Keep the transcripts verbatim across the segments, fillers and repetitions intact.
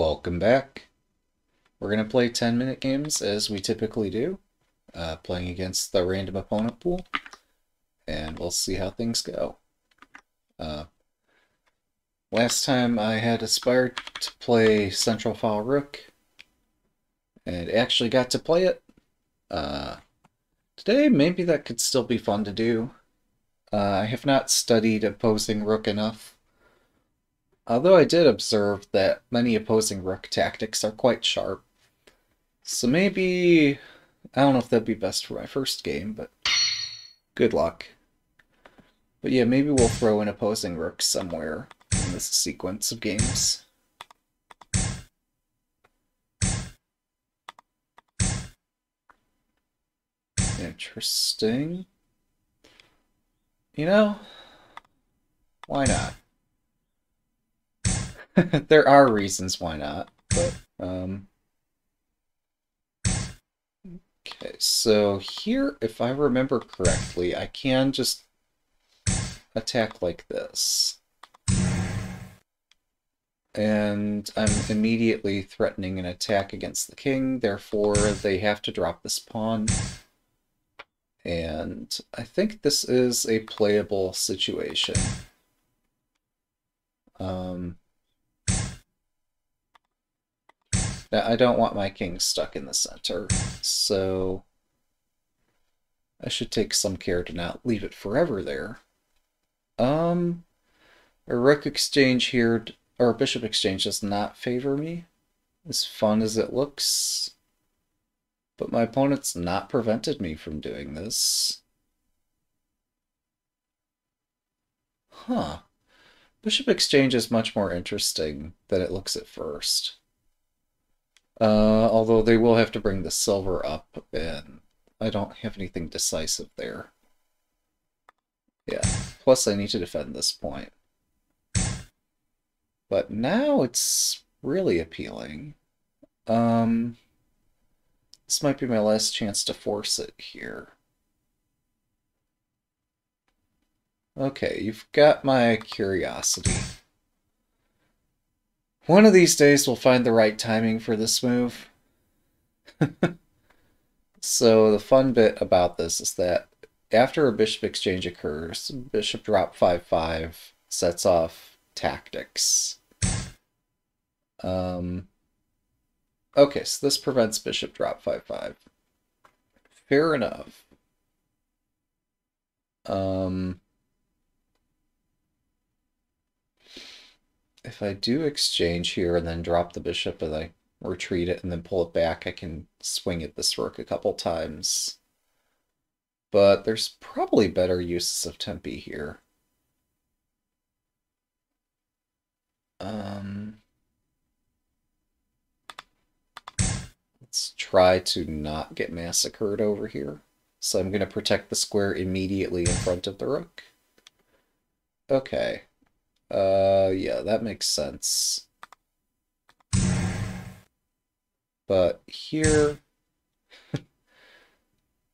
Welcome back. We're going to play ten minute games as we typically do, uh, playing against the random opponent pool, and we'll see how things go. Uh, last time I had aspired to play Central File Rook, and actually got to play it. Uh, today maybe that could still be fun to do. Uh, I have not studied Opposing Rook enough. Although I did observe that many opposing rook tactics are quite sharp. So maybe, I don't know if that'd be best for my first game, but good luck. But yeah, maybe we'll throw in opposing rook somewhere in this sequence of games. Interesting. You know, why not? There are reasons why not, but, um... okay, so here, if I remember correctly, I can just attack like this. And I'm immediately threatening an attack against the king, therefore they have to drop this pawn. And I think this is a playable situation. Um... Now, I don't want my king stuck in the center, so I should take some care to not leave it forever there. Um, a rook exchange here, or a bishop exchange does not favor me, as fun as it looks. But my opponent's not prevented me from doing this. Huh. Bishop exchange is much more interesting than it looks at first. Uh, although they will have to bring the silver up, and I don't have anything decisive there. Yeah, plus I need to defend this point. But now it's really appealing. Um, this might be my last chance to force it here. Okay, you've got my curiosity. One of these days we'll find the right timing for this move. So the fun bit about this is that after a bishop exchange occurs, bishop drop five five sets off tactics. Um, okay, so this prevents bishop drop five five. Fair enough. Um... If I do exchange here and then drop the bishop and I retreat it and then pull it back, I can swing at this rook a couple times. But there's probably better uses of tempi here. Um, let's try to not get massacred over here. So I'm going to protect the square immediately in front of the rook. Okay. Uh, yeah, that makes sense. But here,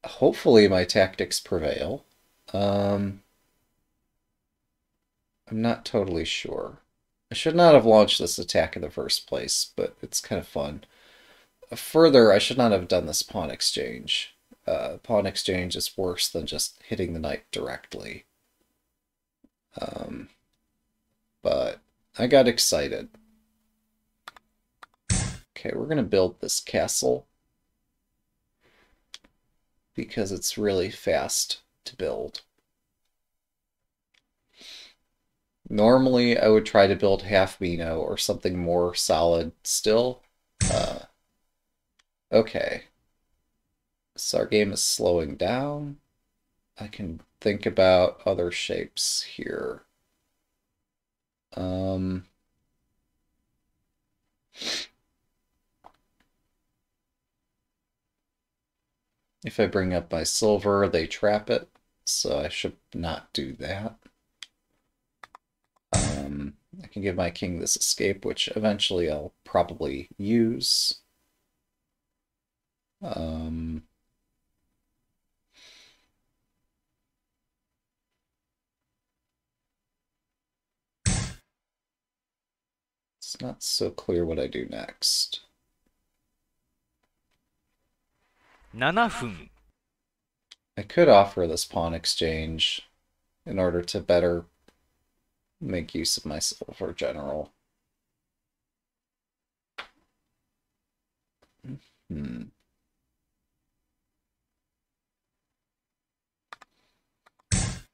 hopefully my tactics prevail. Um, I'm not totally sure. I should not have launched this attack in the first place, but it's kind of fun. Further, I should not have done this pawn exchange. Uh, pawn exchange is worse than just hitting the knight directly. Um... But I got excited. Okay, we're going to build this castle because it's really fast to build. Normally, I would try to build Half Mino or something more solid still. Uh, okay. So our game is slowing down. I can think about other shapes here. Um, if I bring up my silver, they trap it, so I should not do that. Um, I can give my king this escape, which eventually I'll probably use. Um... It's not so clear what I do next. seven分. I could offer this pawn exchange in order to better make use of my silver general. Hmm.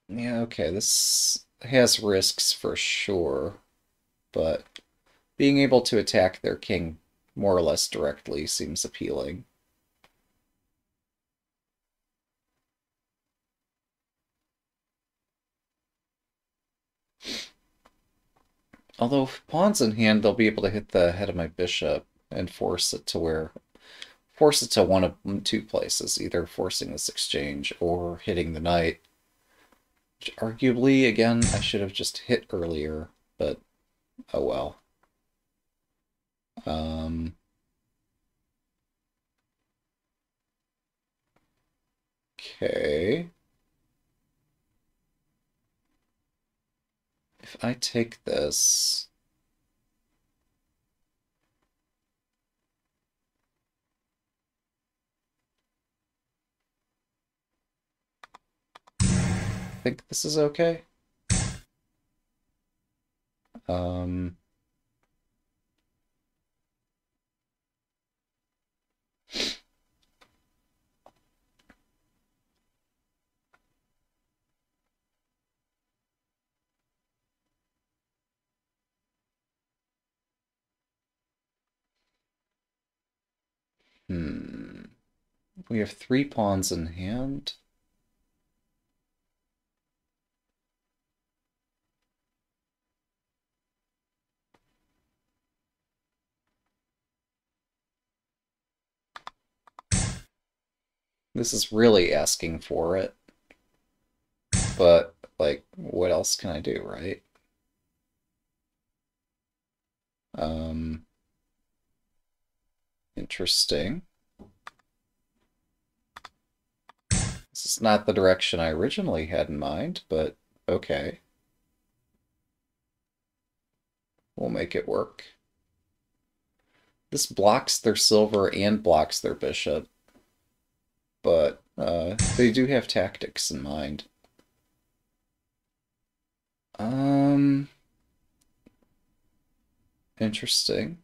Yeah, okay, this has risks for sure, but being able to attack their king more or less directly seems appealing. Although, if pawn's in hand, they'll be able to hit the head of my bishop and force it to where... force it to one of two places, either forcing this exchange or hitting the knight. Which arguably, again, I should have just hit earlier, but oh well. Um, okay. If I take this, I think this is okay. Um, Hmm. We have three pawns in hand. This is really asking for it. But, like, what else can I do, right? Um... Interesting. This is not the direction I originally had in mind, but okay. We'll make it work. This blocks their silver and blocks their bishop, but uh, they do have tactics in mind. Um, interesting.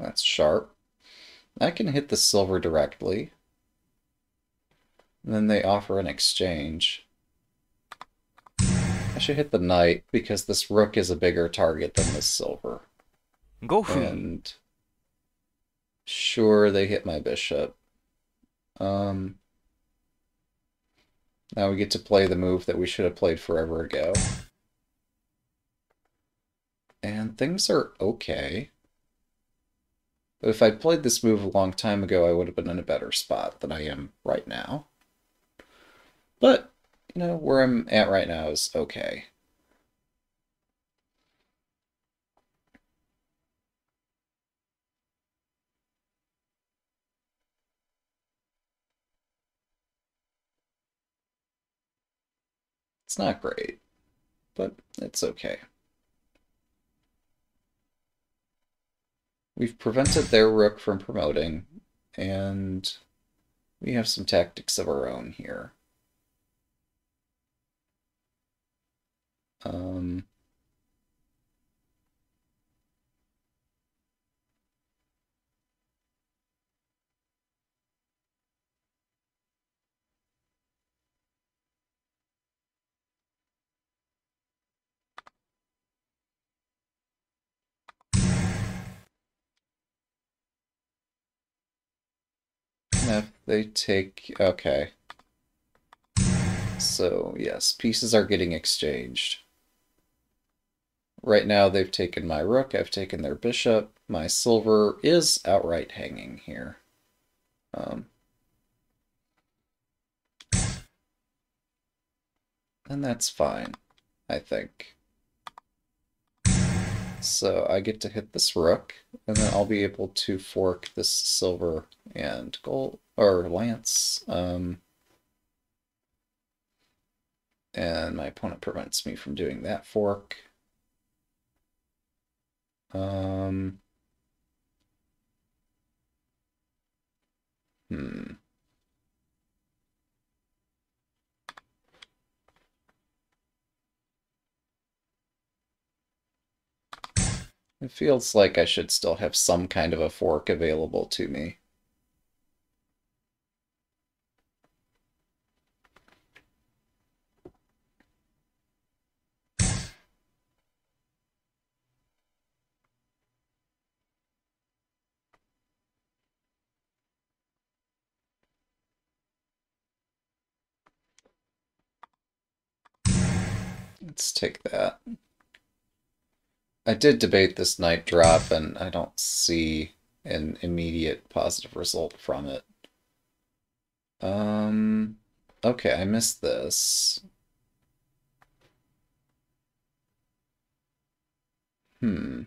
That's sharp. I can hit the silver directly. And then they offer an exchange. I should hit the knight because this rook is a bigger target than this silver. Go for it. And sure, they hit my bishop. Um, now we get to play the move that we should have played forever ago. And things are okay. If I'd played this move a long time ago, I would have been in a better spot than I am right now. But, you know, where I'm at right now is okay. It's not great, but it's okay. We've prevented their rook from promoting, and we have some tactics of our own here. Um, If they take... okay. So, yes, pieces are getting exchanged. Right now they've taken my rook, I've taken their bishop, my silver is outright hanging here. Um, and that's fine, I think. So I get to hit this rook, and then I'll be able to fork this silver and gold, or lance, um, and my opponent prevents me from doing that fork. Um, hmm. It feels like I should still have some kind of a fork available to me. Let's take that. I did debate this knight drop, and I don't see an immediate positive result from it. Um, okay, I missed this. Hmm.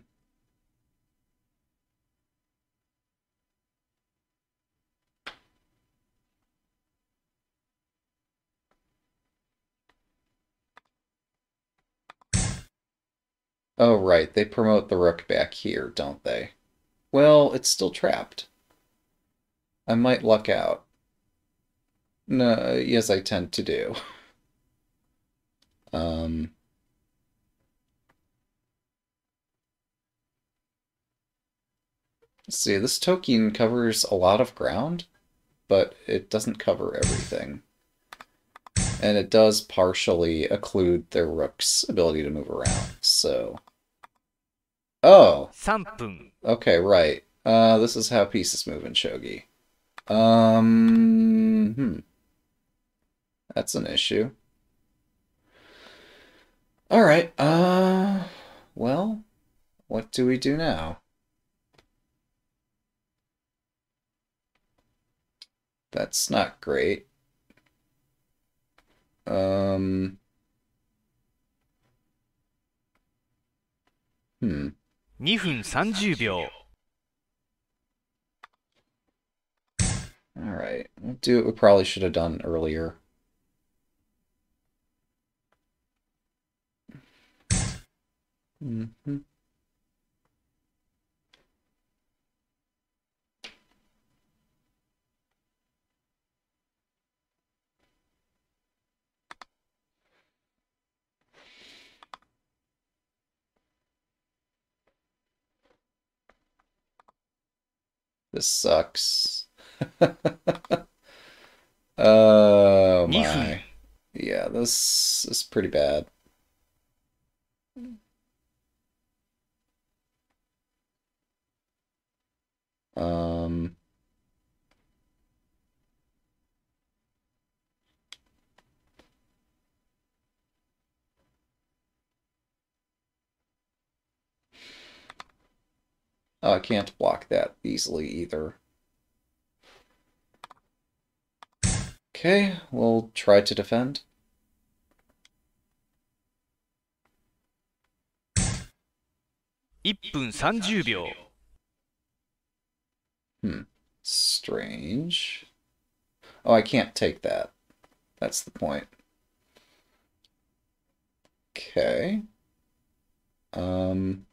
Oh, right, they promote the rook back here, don't they? Well, it's still trapped. I might luck out. No, yes, I tend to do. Um... See, this token covers a lot of ground, but it doesn't cover everything. And it does partially occlude their rook's ability to move around, so... Oh! Okay, right. Uh, this is how pieces move in Shogi. Um... Hmm. That's an issue. Alright, uh... well, what do we do now? That's not great. Um. Hmm. two minutes thirty seconds. Alright, we'll do what we probably should have done earlier. Mm-hmm. This sucks. Oh my. Yeah, this is pretty bad. Um Oh, I can't block that easily either. Okay, we'll try to defend. one minute thirty seconds. Hmm, strange. Oh, I can't take that. That's the point. Okay. Um...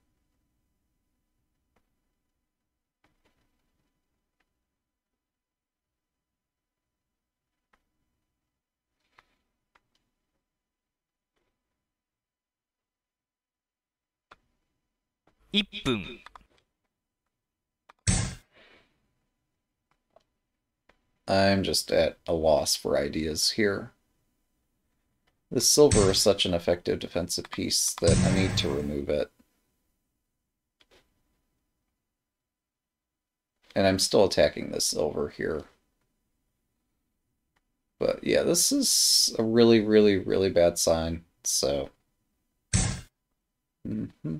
one minute. I'm just at a loss for ideas here. The silver is such an effective defensive piece that I need to remove it. And I'm still attacking the silver here. But yeah, this is a really, really, really bad sign, so... Mm-hmm.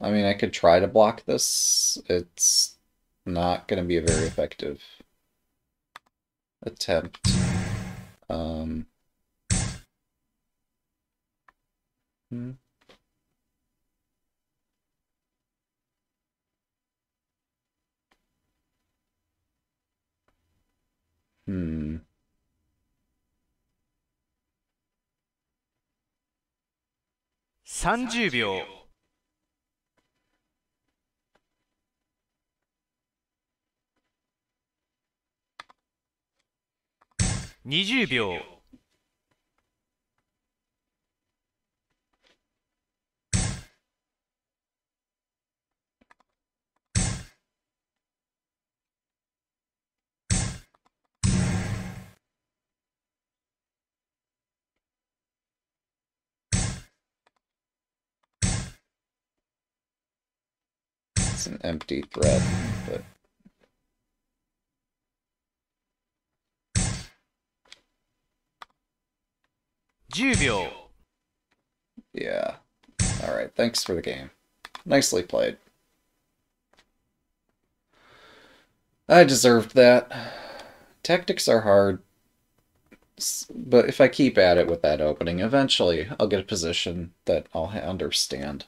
I mean, I could try to block this. It's not going to be a very effective attempt. Um, hmm. Hmm. さんじゅうびょう。にじゅうびょう。It's an empty thread, but ten秒. Yeah. Alright, thanks for the game. Nicely played. I deserved that. Tactics are hard, but if I keep at it with that opening, eventually I'll get a position that I'll understand.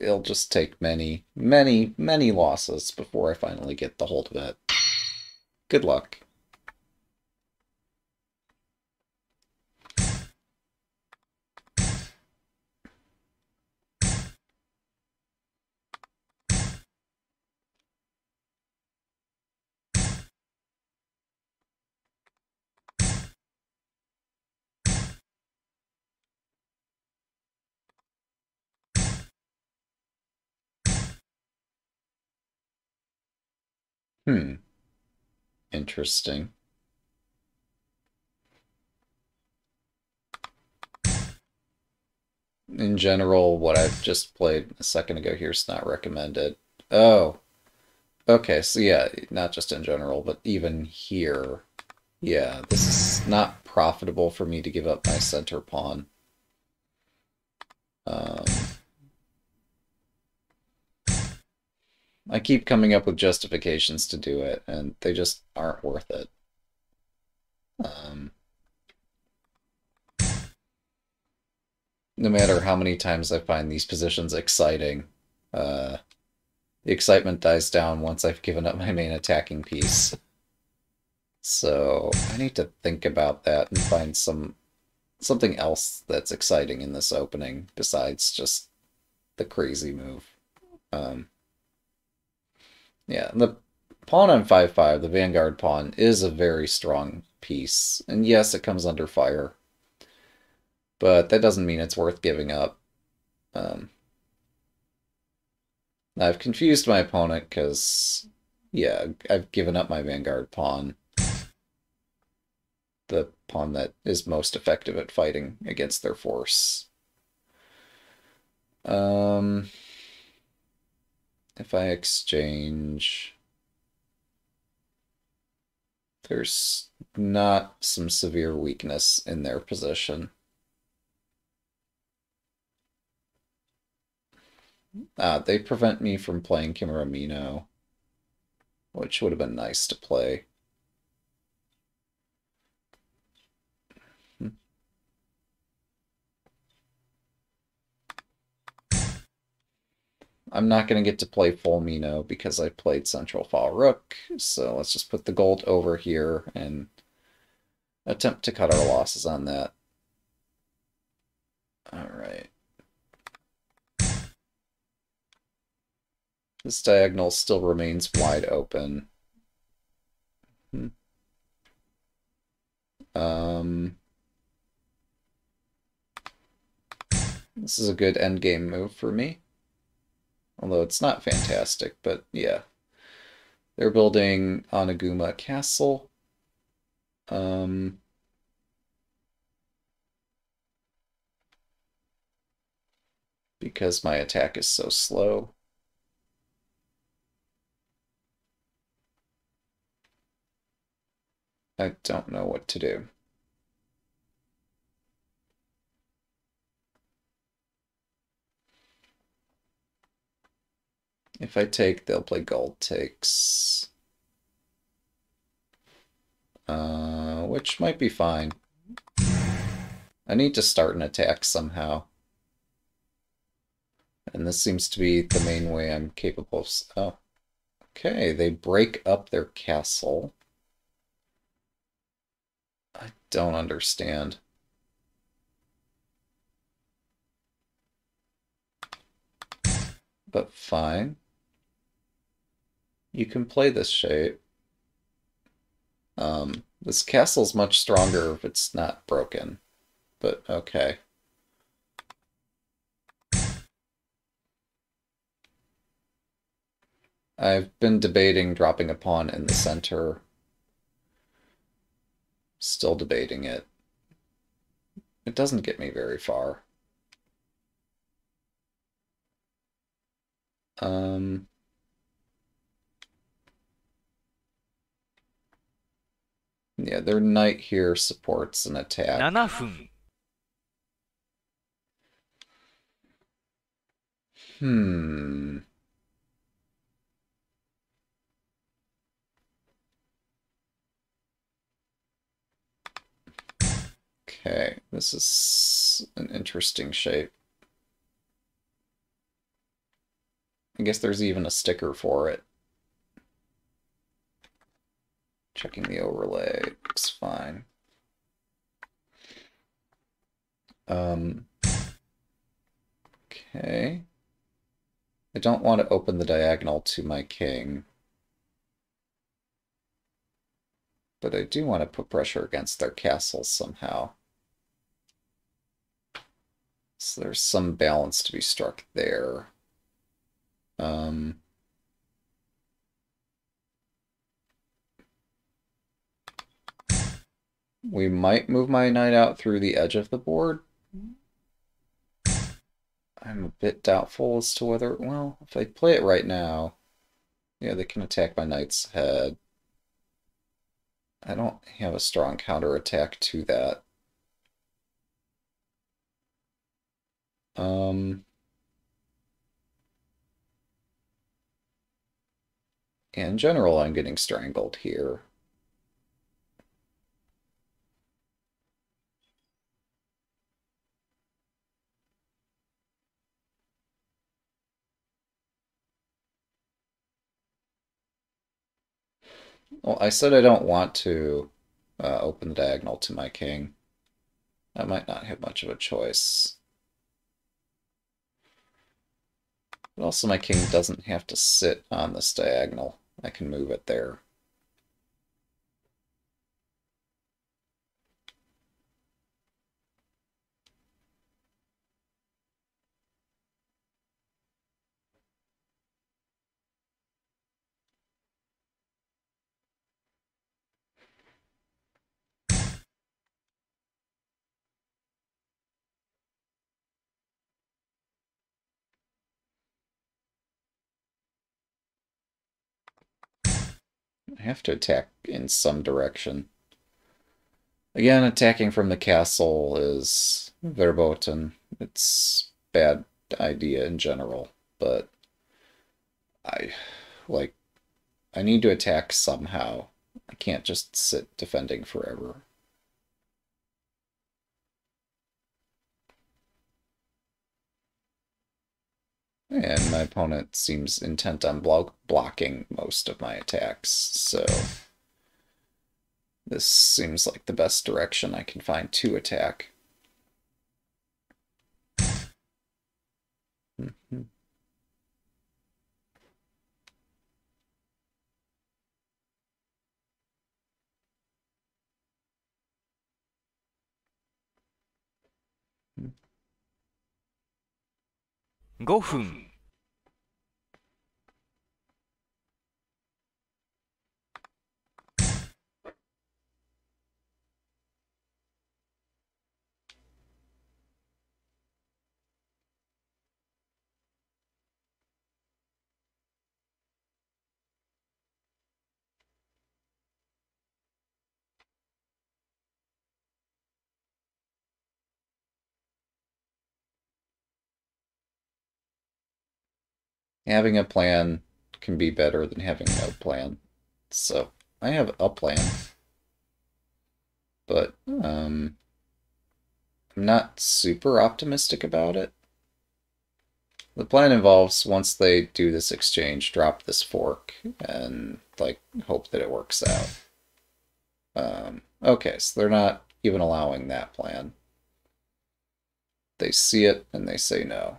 It'll just take many, many, many losses before I finally get the hold of it. Good luck. Hmm. Interesting. In general, what I've just played a second ago here is not recommended. Oh. Okay, so yeah, not just in general, but even here. Yeah, this is not profitable for me to give up my center pawn. Um... I keep coming up with justifications to do it, and they just aren't worth it. Um, no matter how many times I find these positions exciting, uh, the excitement dies down once I've given up my main attacking piece. So I need to think about that and find some something else that's exciting in this opening besides just the crazy move. Um, Yeah, the pawn on five five, the vanguard pawn, is a very strong piece. And yes, it comes under fire, but that doesn't mean it's worth giving up. Um, I've confused my opponent because, yeah, I've given up my vanguard pawn, the pawn that is most effective at fighting against their force. Um... If I exchange, there's not some severe weakness in their position. Ah, they prevent me from playing Kimuramino, which would have been nice to play. I'm not going to get to play full Mino because I played Central File Rook, so let's just put the gold over here and attempt to cut our losses on that. Alright. This diagonal still remains wide open. Hmm. Um, this is a good endgame move for me. Although it's not fantastic, but yeah. They're building Anaguma Castle. Um, because my attack is so slow. I don't know what to do. If I take, they'll play gold takes. Uh, which might be fine. I need to start an attack somehow. And this seems to be the main way I'm capable of... Oh. Okay, they break up their castle. I don't understand. but fine. You can play this shape. Um, this castle's much stronger if it's not broken, but okay. I've been debating dropping a pawn in the center. Still debating it. It doesn't get me very far. Um... Yeah, their knight here supports an attack. Hmm. Okay, this is an interesting shape. I guess there's even a sticker for it. Checking the overlay, looks fine. Um, okay. I don't want to open the diagonal to my king. But I do want to put pressure against their castle somehow. So there's some balance to be struck there. Um... We might move my knight out through the edge of the board. I'm a bit doubtful as to whether... Well, if I play it right now... Yeah, they can attack my knight's head. I don't have a strong counterattack to that. Um... In general, I'm getting strangled here. Well, I said I don't want to uh, open the diagonal to my king. I might not have much of a choice. But also my king doesn't have to sit on this diagonal. I can move it there. I have to attack in some direction. Again, attacking from the castle is verboten. It's a bad idea in general, but I like I need to attack somehow. I can't just sit defending forever. And my opponent seems intent on blo- blocking most of my attacks, so this seems like the best direction I can find to attack. Mm-hmm. five minutes. Having a plan can be better than having no plan. So, I have a plan. But, um... I'm not super optimistic about it. The plan involves, once they do this exchange, drop this fork and, like, hope that it works out. Um, okay, so they're not even allowing that plan. They see it and they say no.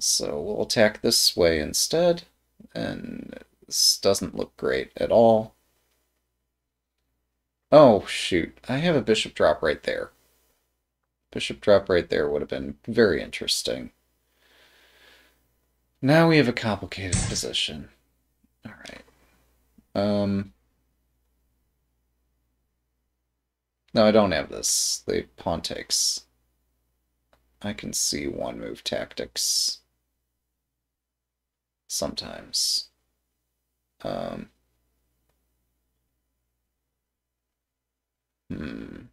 So we'll attack this way instead, and this doesn't look great at all. Oh shoot, I have a bishop drop right there. Bishop drop right there would have been very interesting. Now we have a complicated position. Alright. Um, no, I don't have this. They pawn takes. I can see one move tactics sometimes. Um, hmm.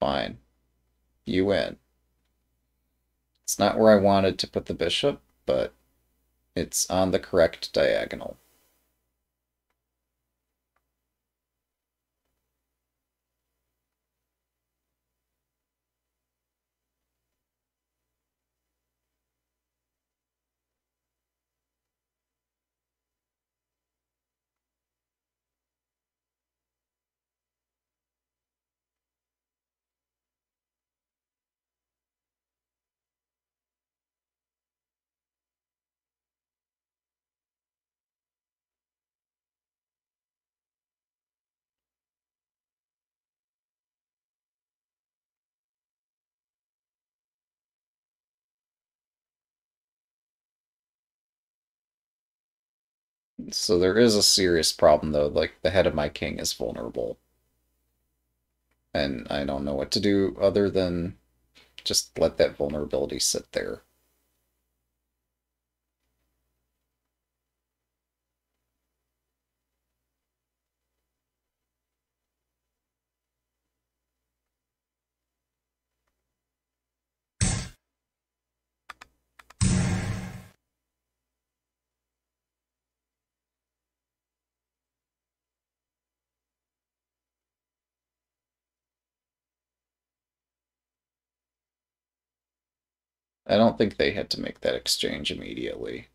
Fine. You win. It's not where I wanted to put the bishop, but it's on the correct diagonal. So there is a serious problem, though. Like, the head of my king is vulnerable. And I don't know what to do other than just let that vulnerability sit there. I don't think they had to make that exchange immediately.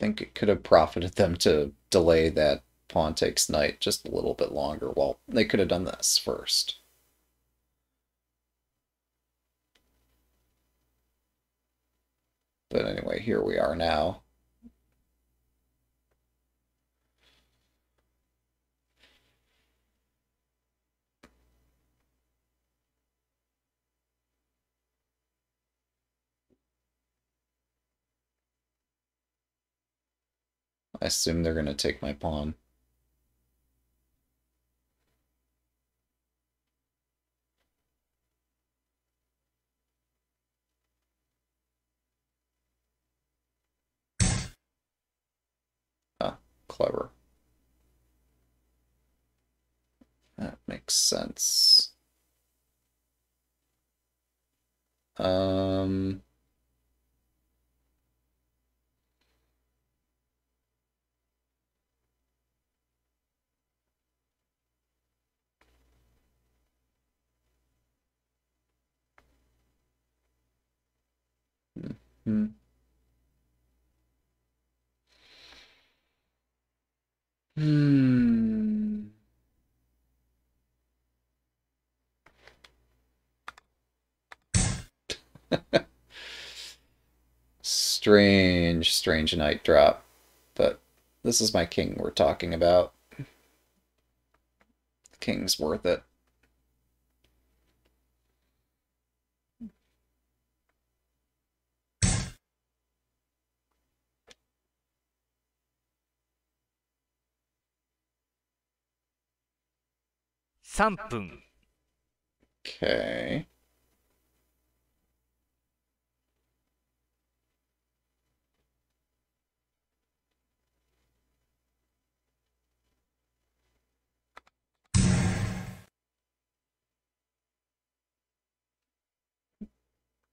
I think it could have profited them to delay that pawn takes knight just a little bit longer. Well, they could have done this first. But anyway, here we are now. I assume they're going to take my pawn. Ah, clever. That makes sense. Um... Hmm. Hmm. Strange, strange knight drop. But this is my king we're talking about. The king's worth it. three minutes. Okay.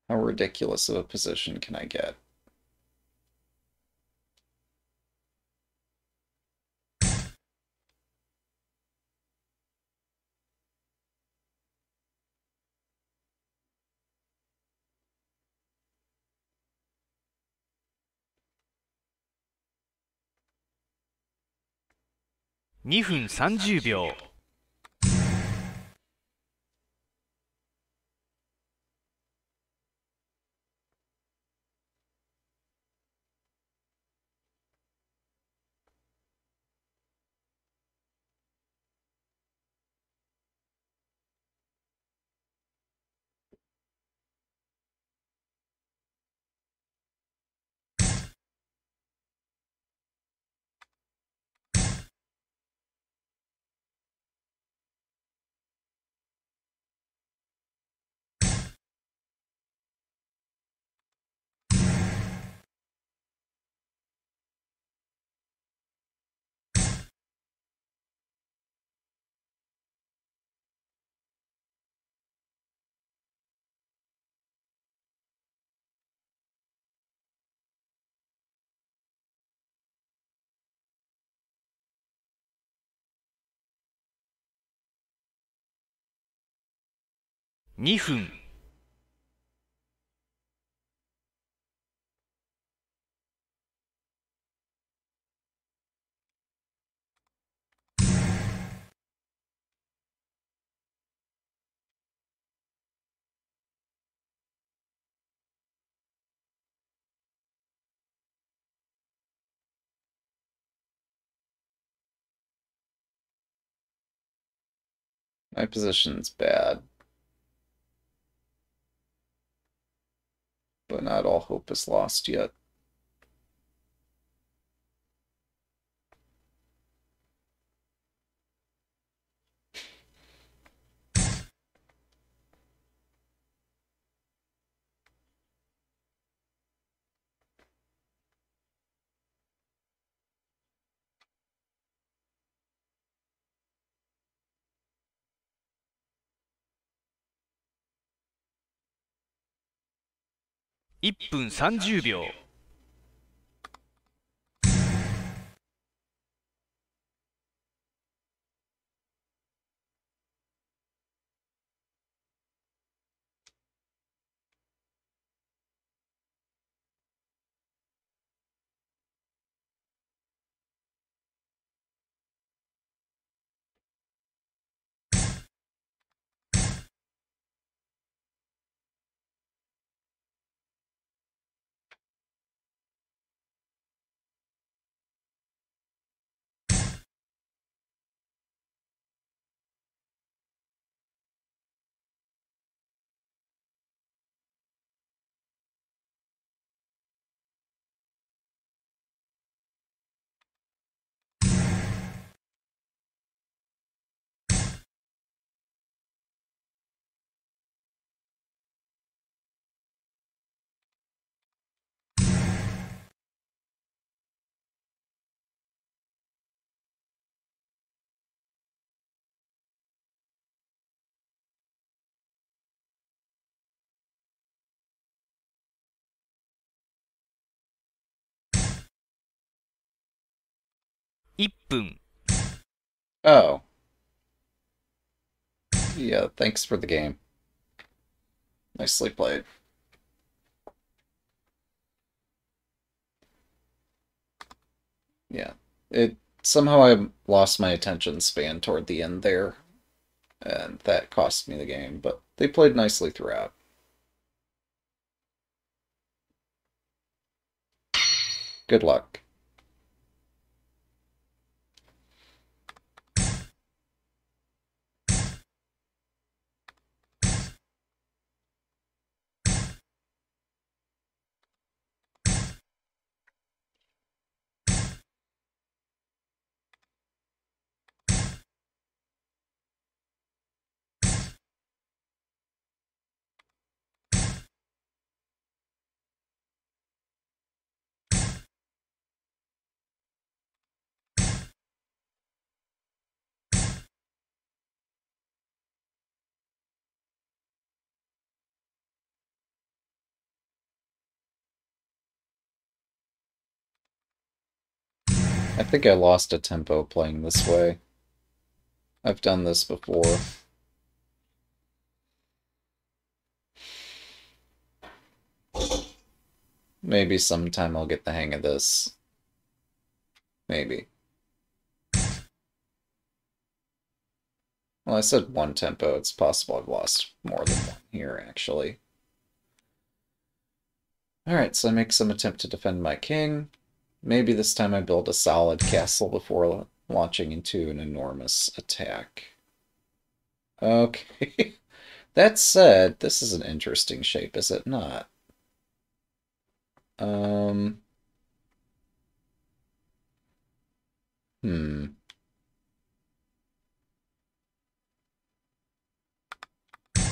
How ridiculous of a position can I get? two minutes thirty seconds. two minutes. My position's bad. But not all hope is lost yet. one minute thirty seconds. one minute. Oh. Yeah, thanks for the game. Nicely played. Yeah. It somehow I lost my attention span toward the end there, and that cost me the game, but they played nicely throughout. Good luck. I think I lost a tempo playing this way. I've done this before. Maybe sometime I'll get the hang of this. Maybe. Well, I said one tempo. It's possible I've lost more than one here, actually. Alright, so I make some attempt to defend my king. Maybe this time I build a solid castle before launching into an enormous attack. Okay. That said, this is an interesting shape, is it not? Um... Hmm...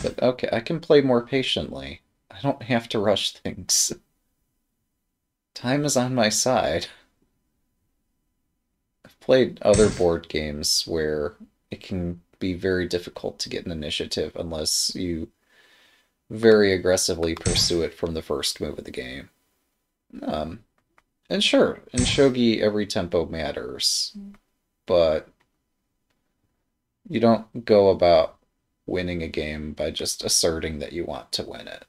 But, okay, I can play more patiently. I don't have to rush things. Time is on my side. I've played other board games where it can be very difficult to get an initiative unless you very aggressively pursue it from the first move of the game. Um, and sure, in shogi every tempo matters, but you don't go about winning a game by just asserting that you want to win it.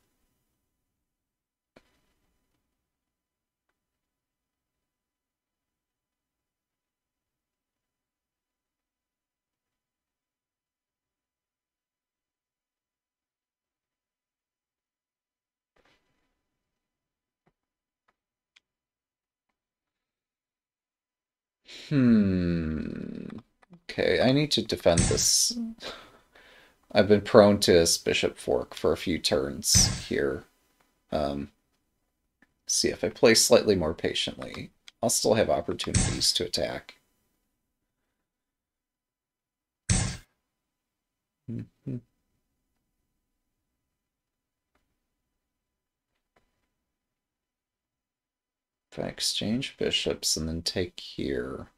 Hmm. Okay, I need to defend this. I've been prone to this bishop fork for a few turns here. Um, see, if I play slightly more patiently, I'll still have opportunities to attack. Mm-hmm. If I exchange bishops and then take here...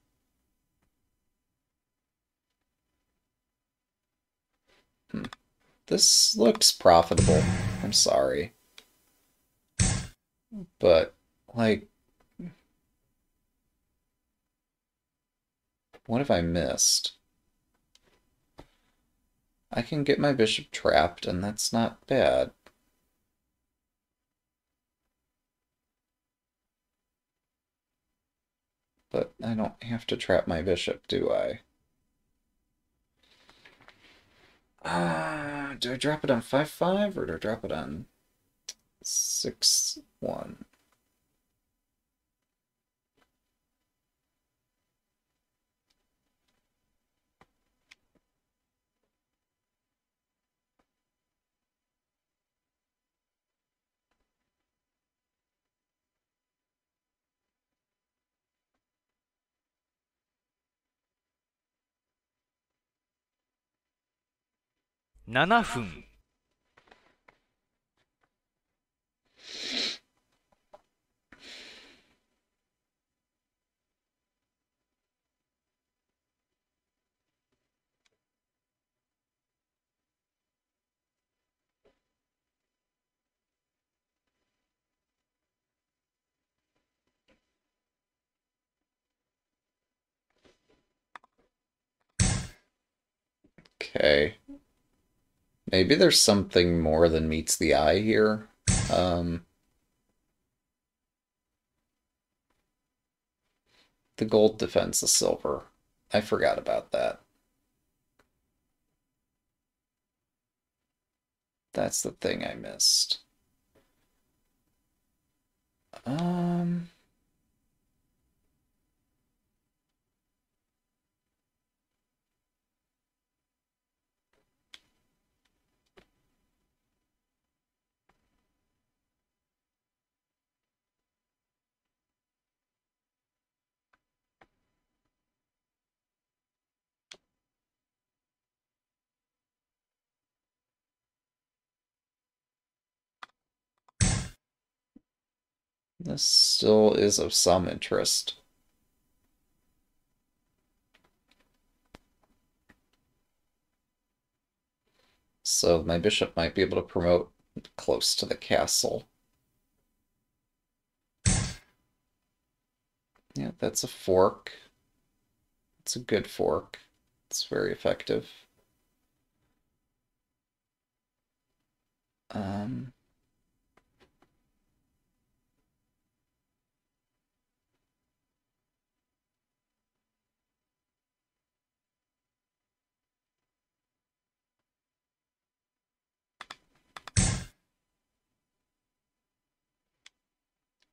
Hmm. This looks profitable. I'm sorry. But, like... What have I missed? I can get my bishop trapped, and that's not bad. But I don't have to trap my bishop, do I? Ah, uh, do I drop it on five five or do I drop it on six one? seven分. Okay. Maybe there's something more than meets the eye here. Um, the gold defends the silver. I forgot about that. That's the thing I missed. Um... This still is of some interest. So my bishop might be able to promote close to the castle. Yeah, that's a fork. It's a good fork. It's very effective. Um...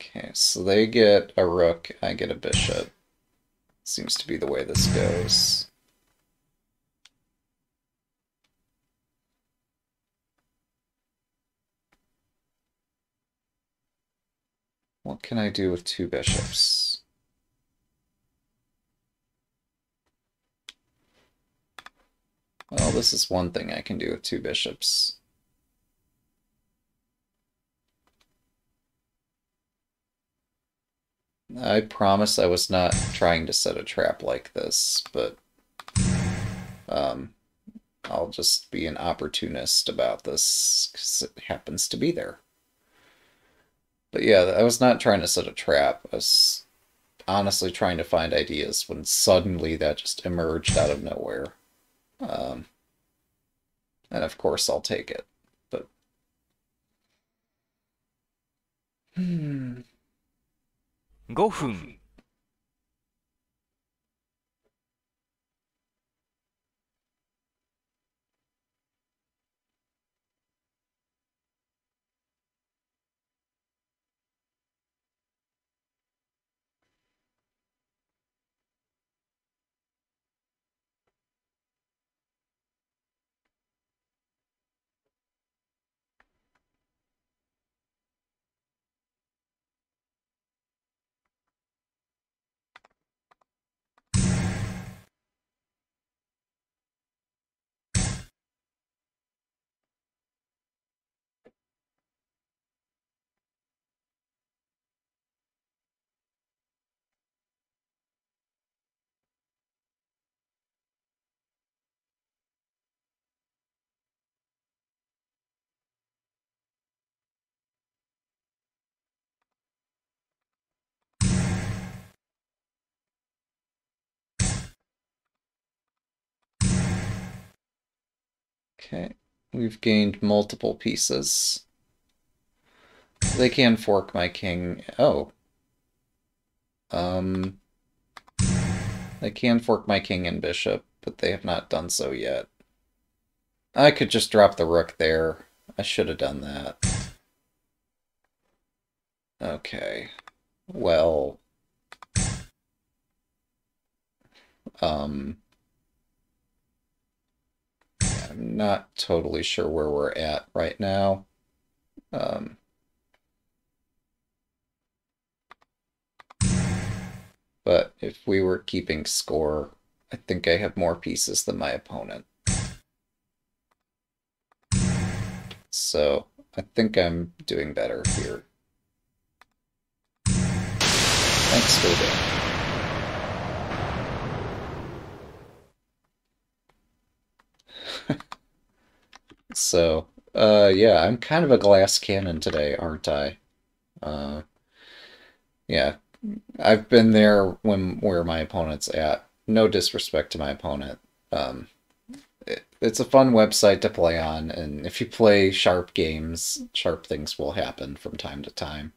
Okay, so they get a rook, I get a bishop. Seems to be the way this goes. What can I do with two bishops? Well, this is one thing I can do with two bishops. I promise I was not trying to set a trap like this, but um, I'll just be an opportunist about this because it happens to be there. But yeah, I was not trying to set a trap. I was honestly trying to find ideas when suddenly that just emerged out of nowhere. Um, and of course I'll take it, but... Hmm... five minutes. Okay, we've gained multiple pieces. They can fork my king. Oh. Um, they can fork my king and bishop, but they have not done so yet. I could just drop the rook there. I should have done that. Okay. Well. Um... I'm not totally sure where we're at right now. Um, but if we were keeping score, I think I have more pieces than my opponent. So I think I'm doing better here. Thanks for that. So, uh, yeah, I'm kind of a glass cannon today, aren't I? Uh, yeah, I've been there when where my opponent's at. No disrespect to my opponent. Um, it, it's a fun website to play on, and if you play sharp games, sharp things will happen from time to time.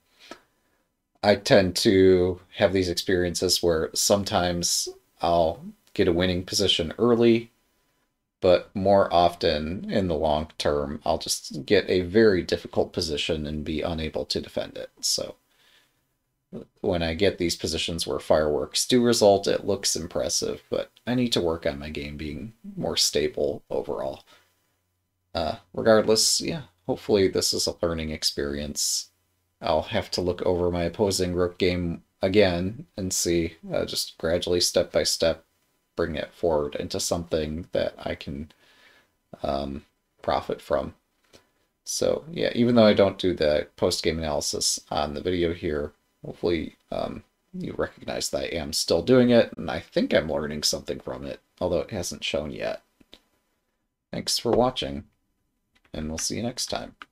I tend to have these experiences where sometimes I'll get a winning position early, but more often, in the long term, I'll just get a very difficult position and be unable to defend it. So when I get these positions where fireworks do result, it looks impressive, but I need to work on my game being more stable overall. Uh, regardless, yeah, hopefully this is a learning experience. I'll have to look over my opposing rook game again and see, uh, just gradually, step by step, bring it forward into something that I can um, profit from. So yeah, even though I don't do the post-game analysis on the video here, hopefully um, you recognize that I am still doing it, and I think I'm learning something from it, although it hasn't shown yet. Thanks for watching, and we'll see you next time.